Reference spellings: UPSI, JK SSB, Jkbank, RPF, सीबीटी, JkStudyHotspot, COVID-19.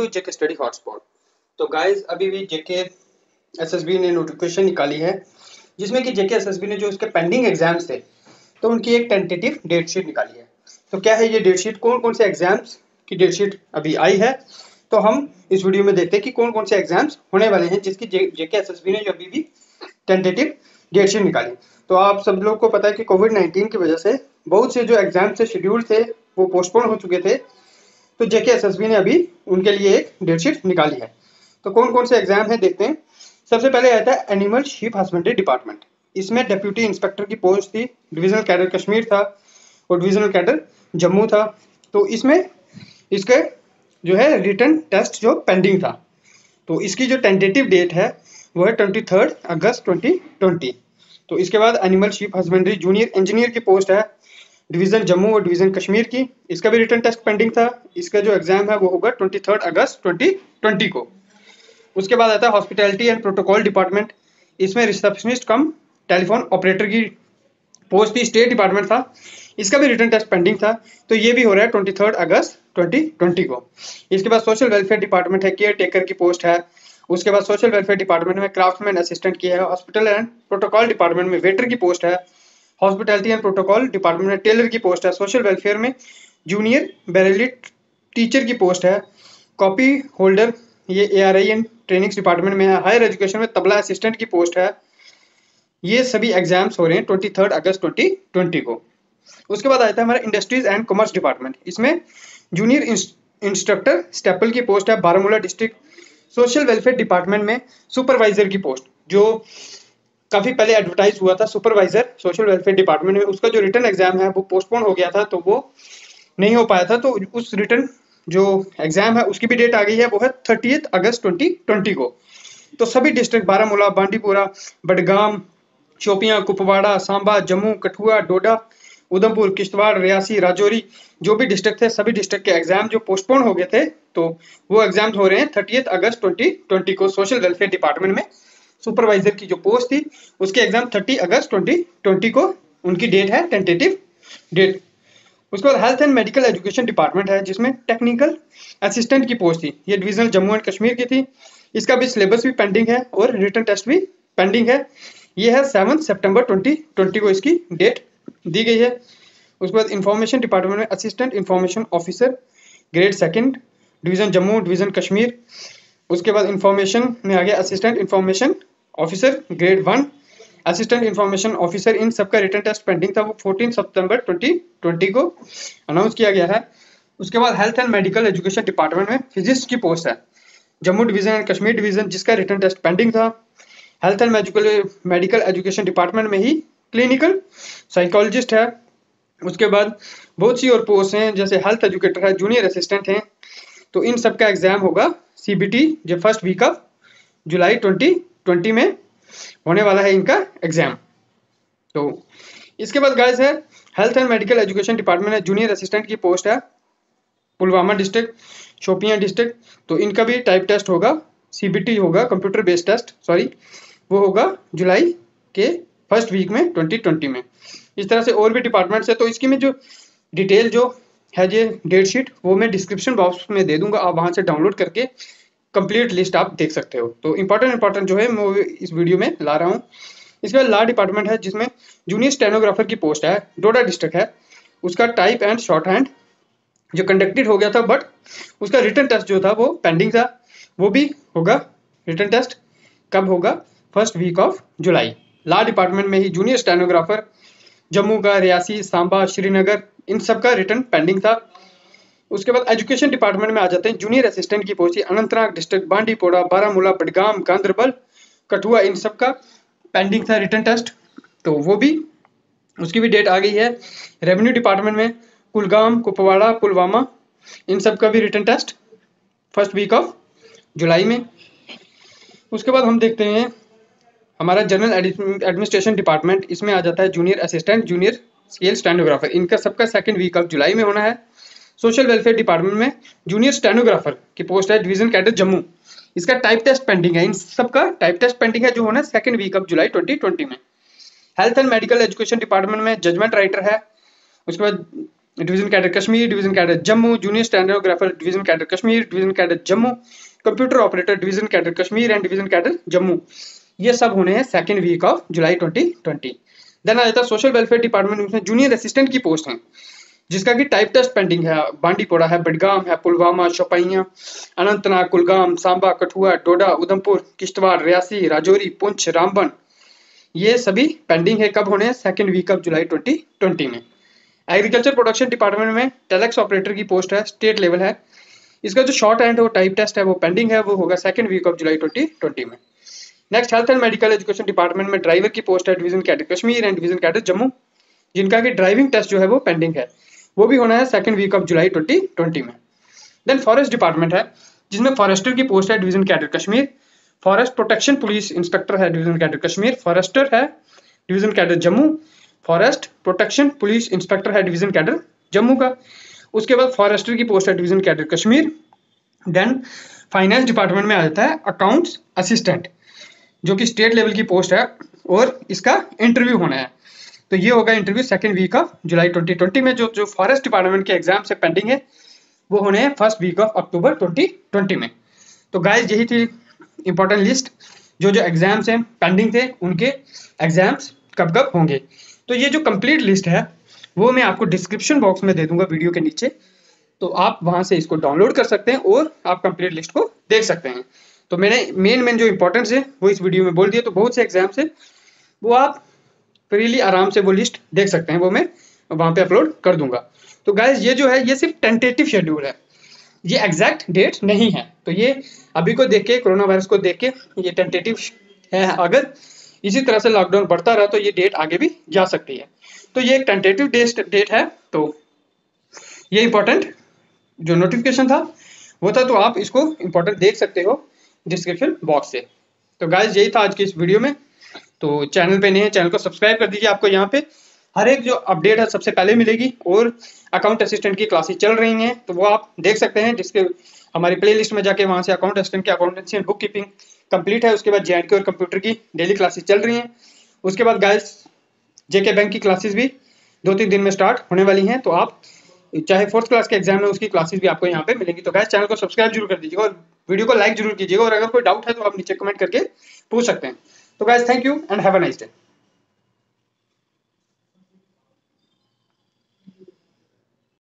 To JK study hotspot. तो guys अभी भी जेके एसएसबी ने नोटिफिकेशन निकाली है जिसमें कि जेके एसएसबी ने जो इसके पेंडिंग एग्जाम्स थे तो उनकी एक टेंटेटिव डेट शीट निकाली है। तो क्या है ये डेट शीट, कौन कौन से एग्जाम्स की डेट शीट अभी आई है, तो हम इस वीडियो में देखते हैं कि कौन कौन से एग्जाम्स होने वाले हैं जिसकी जेके एसएसबी ने जो अभी भी टेंटेटिव डेट शीट निकाली। तो आप सब लोग को पता है कि कोविड-19 की वजह से बहुत से जो एग्जाम से शेड्यूल थे वो पोस्टपोन हो चुके थे, तो जेके एसएसबी ने अभी उनके लिए एक डेट शीट निकाली है। तो कौन कौन से एग्जाम है देखते हैं। सबसे पहले आता है एनिमल शीप हस्बेंड्री डिपार्टमेंट, इसमें डिप्यूटी इंस्पेक्टर की पोस्ट थी, डिविजनल कैडर कश्मीर था और डिविजनल कैडर जम्मू था। तो इसमें इसके जो है रिटर्न टेस्ट जो पेंडिंग था, तो इसकी जो टेंटेटिव डेट है वो है 23 अगस्त 2020। तो इसके बाद animal sheep husbandry junior engineer की पोस्ट है, डिवीज़न जम्मू और डिवीज़न कश्मीर की, इसका भी रिटर्न टेस्ट पेंडिंग था, इसका जो एग्जाम है वो होगा 23 अगस्त 2020 को। उसके बाद आता है हॉस्पिटैलिटी एंड प्रोटोकॉल डिपार्टमेंट, इसमें रिसेप्शनिस्ट कम टेलीफोन ऑपरेटर की पोस्ट थी, स्टेट डिपार्टमेंट था, इसका भी रिटर्न टेस्ट पेंडिंग था, तो ये भी हो रहा है 23 अगस्त 2020 को। इसके बाद सोशल वेलफेयर डिपार्टमेंट है, केयर टेकर की पोस्ट है। उसके बाद सोशल वेलफेयर डिपार्टमेंट में क्राफ्टमैन असिस्टेंट की है, हॉस्पिटल एंड प्रोटोकॉल डिपार्टमेंट में वेटर की पोस्ट है, हॉस्पिटैलिटी एंड प्रोटोकॉल डिपार्टमेंट में टेलर की पोस्ट है, सोशल वेलफेयर में जूनियर बैरेलिट टीचर की पोस्ट है, कॉपी होल्डर ये एआरआई एंड ट्रेनिंग्स डिपार्टमेंट में है, हायर एजुकेशन में तबला असिस्टेंट की पोस्ट है। ये सभी एग्जाम्स हो रहे हैं 23 अगस्त 2020 को। उसके बाद आता है हमारा इंडस्ट्रीज एंड कॉमर्स डिपार्टमेंट, इसमें जूनियर इंस्ट्रक्टर स्टेपल की पोस्ट है, Baramulla district. Social welfare department में सुपरवाइजर की पोस्ट जो काफ़ी पहले एडवर्टाइज हुआ था, सुपरवाइजर सोशल वेलफेयर डिपार्टमेंट में, उसका जो रिटर्न एग्जाम है वो पोस्टपोन हो गया था तो वो नहीं हो पाया था, तो उस रिटर्न जो एग्जाम है उसकी भी डेट आ गई है, वो है 30 अगस्त 2020 को। तो सभी डिस्ट्रिक्ट बारामूला, बांडीपोरा, बडगाम, शोपियाँ, कुपवाड़ा, सांबा, जम्मू, कठुआ, डोडा, उधमपुर, किश्तवाड़, रियासी, राजौरी, जो भी डिस्ट्रिक्ट थे सभी डिस्ट्रिक्ट के एग्जाम जो पोस्टपोन हो गए थे तो वो एग्जाम हो रहे हैं 30 अगस्त 2020 को। सोशल वेलफेयर डिपार्टमेंट में सुपरवाइजर की जो पोस्ट थी उसके एग्जाम 30 अगस्त 2020 को उनकी डेट है, टेंटेटिव डेट। उसके बाद health and medical education department है जिसमें टेक्निकल असिस्टेंट की पोस्ट थी, ये डिविजनल जम्मू एंड कश्मीर की थी, इसका भी सिलेबस भी पेंडिंग है और रिटर्न टेस्ट भी पेंडिंग है, ये है 7 सितंबर 2020 को इसकी डेट दी गई है। उसके बाद इंफॉर्मेशन डिपार्टमेंट में assistant information officer grade second, division Jammu, division Kashmir. उसके बाद इंफॉर्मेशन में आ गया assistant information officer grade one, assistant information officer, इन सबका रिटर्न टेस्ट पेंडिंग था, वो 14 सितंबर 2020 को अनाउंस किया गया है। उसके बाद health and medical education department में फिजिस्ट की पोस्ट है, Jammu division and Kashmir division, जिसका रिटर्न टेस्ट पेंडिंग था। Health and medical education department में ही क्लिनिकल साइकोलॉजिस्ट है। उसके बाद बहुत सी और पोस्ट हैं जैसे हेल्थ एजुकेटर है, जूनियर असिस्टेंट हैं, तो इन सब का एग्जाम होगा सीबीटी जो फर्स्ट वीक ऑफ जुलाई 2020 में होने वाला है इनका एग्जाम। तो इसके बाद गाइस है health and medical education department है, जूनियर असिस्टेंट की पोस्ट है, पुलवामा डिस्ट्रिक्ट, शोपियाँ डिस्ट्रिक्ट, तो इनका भी टाइप टेस्ट होगा, सीबीटी होगा, कंप्यूटर बेस्ड टेस्ट सॉरी, वो होगा जुलाई के फर्स्ट वीक में 2020 में। इस तरह से और भी डिपार्टमेंट्स है, तो इसकी में जो डिटेल जो है ये डेट शीट वो मैं डिस्क्रिप्शन बॉक्स में दे दूंगा, आप वहां से डाउनलोड करके कंप्लीट लिस्ट आप देख सकते हो। तो इंपॉर्टेंट जो है मैं इस वीडियो में ला रहा हूँ। इसके बाद लॉ डिपार्टमेंट है जिसमें जूनियर स्टेनोग्राफर की पोस्ट है, डोडा डिस्ट्रिक्ट है, उसका टाइप एंड शॉर्ट हैंड जो कंडक्टेड हो गया था बट उसका रिटर्न टेस्ट जो था वो पेंडिंग था, वो भी होगा। रिटर्न टेस्ट कब होगा? First week of July. Law department में ही जूनियर स्टेनोग्राफर जम्मू का, रियासी, सांबा, श्रीनगर, इन सब का रिटर्न पेंडिंग था। उसके बाद एजुकेशन डिपार्टमेंट में आ जाते हैं, जूनियर असिस्टेंट की पोस्ट अनंतनाग डिस्ट्रिक्ट, बांडीपोरा, बारामूला, बडगाम, गांधरबल, कठुआ, इन सब का पेंडिंग था रिटर्न टेस्ट, तो वो भी उसकी भी डेट आ गई है। रेवेन्यू डिपार्टमेंट में कुलगाम, कुपवाड़ा, पुलवामा, इन सब का भी written test first week of July में। उसके बाद हम देखते हैं हमारा जनरल एडमिनिस्ट्रेशन डिपार्टमेंट, इसमें आ जाता है junior assistant, junior scale stenographer, इनका सबका सेकंड वीक ऑफ जुलाई में होना है। सोशल वेलफेयर डिपार्टमेंट में जूनियर स्टेनोग्राफर की पोस्ट है, डिवीजन कैडर जम्मू, इसका टाइप टेस्ट पेंडिंग है, इन सबका टाइप टेस्ट पेंडिंग है जो होना है सेकंड वीक ऑफ जुलाई 2020 में। Health and medical education department में जजमेंट राइटर है, उसके बाद division cadre Kashmir, division cadre Jammu, junior stenographer division cadre Kashmir, division cadre Jammu, computer operator division cadre Kashmir and division cadre Jammu, ये सब होने हैं second week of July 2020। Then आ जाता है सोशल वेलफेयर डिपार्टमेंट में जूनियर असिस्टेंट की पोस्ट है जिसका कि टाइप टेस्ट पेंडिंग है। बांडीपोरा है, बडगाम है, पुलवामा, चौपाइयां, अनंतनाग, कुलगाम, सांबा, कठुआ, डोडा, उधमपुर, किश्तवाड़, रियासी, राजौरी, पुंछ, रामबन, ये सभी पेंडिंग है। कब होने हैं? सेकंड वीक ऑफ जुलाई 2020 में। एग्रीकल्चर प्रोडक्शन डिपार्टमेंट में टेलेक्स ऑपरेटर की पोस्ट है, स्टेट लेवल है। इसका जो शॉर्ट हैंड है वो टाइप टेस्ट है, वो पेंडिंग है, वो होगा सेकंड वीक ऑफ जुलाई 2020 में। Next health and medical education department में ड्राइवर की पोस्ट है, division cadre Kashmir and division cadre Jammu, जिनका कि ड्राइविंग टेस्ट जो है वो पेंडिंग है, वो भी होना है सेकंड वीक ऑफ जुलाई 2020 में। देन फॉरेस्ट डिपार्टमेंट है जिसमें फॉरेस्टर की पोस्ट है, division cadre Kashmir, forest protection police inspector है डिवीजन कैडर कश्मीर, फॉरेस्टर है division cadre Jammu, forest protection police inspector है डिवीजन कैडर जम्मू का। उसके बाद फॉरेस्टर की पोस्ट है division cadre Kashmir. Then finance department में आ जाता है अकाउंट्स असिस्टेंट, जो कि स्टेट लेवल की पोस्ट है और इसका इंटरव्यू होना है, तो ये होगा interview second week of July 2020 में। जो फॉरेस्ट डिपार्टमेंट के एग्जाम से पेंडिंग है वो होने हैं फर्स्ट वीक ऑफ अक्टूबर 2020 में। तो गाइस यही थी इंपॉर्टेंट लिस्ट, जो जो एग्जाम्स हैं पेंडिंग थे उनके एग्जाम्स कब कब होंगे। तो ये जो कंप्लीट लिस्ट है वो मैं आपको डिस्क्रिप्शन बॉक्स में दे दूंगा वीडियो के नीचे, तो आप वहाँ से इसको डाउनलोड कर सकते हैं और आप कंप्लीट लिस्ट को देख सकते हैं। तो मैंने मेन जो इंपॉर्टेंट्स है वो इस वीडियो में बोल दिया। तो बहुत से एग्जाम्स हैं वो आप फ्रीली आराम से वो लिस्ट देख सकते हैं, वो मैं वहाँ पे अपलोड कर दूंगा। तो गाइज ये जो है ये सिर्फ टेंटेटिव शेड्यूल है, ये एग्जैक्ट डेट नहीं है। तो ये अभी को देख के, कोरोना वायरस को देख के ये टेंटेटिव है, अगर इसी तरह से लॉकडाउन बढ़ता रहा तो ये डेट आगे भी जा सकती है। तो ये एक टेंटेटिव डेट है। तो ये इंपॉर्टेंट जो नोटिफिकेशन था वो था, तो आप इसको इंपॉर्टेंट देख सकते हो डिस्क्रिप्शन बॉक्स से। तो गाइज यही था आज की इस वीडियो में। तो चैनल पे नहीं है, चैनल को सब्सक्राइब कर दीजिए। आपको यहाँ पे हर एक जो अपडेट है सबसे पहले मिलेगी, और अकाउंट असिस्टेंट की क्लासेस चल रही हैं तो वो आप देख सकते हैं, जिसके हमारी प्लेलिस्ट में जाके वहाँ से अकाउंट असिस्टेंट की accountancy and book keeping complete है। उसके बाद JK और कंप्यूटर की डेली क्लासेस चल रही हैं। उसके बाद गाइस JK बैंक की क्लासेज भी 2-3 दिन में स्टार्ट होने वाली हैं, तो आप चाहे 4th क्लास के एग्जाम है उसकी क्लासेस भी आपको यहाँ पे मिलेंगी। तो गाइस चैनल को सब्सक्राइब जरूर कर दीजिएगा और वीडियो को लाइक जरूर कीजिएगा, और अगर कोई डाउट है तो आप नीचे कमेंट करके पूछ सकते हैं। So guys, thank you and have a nice day.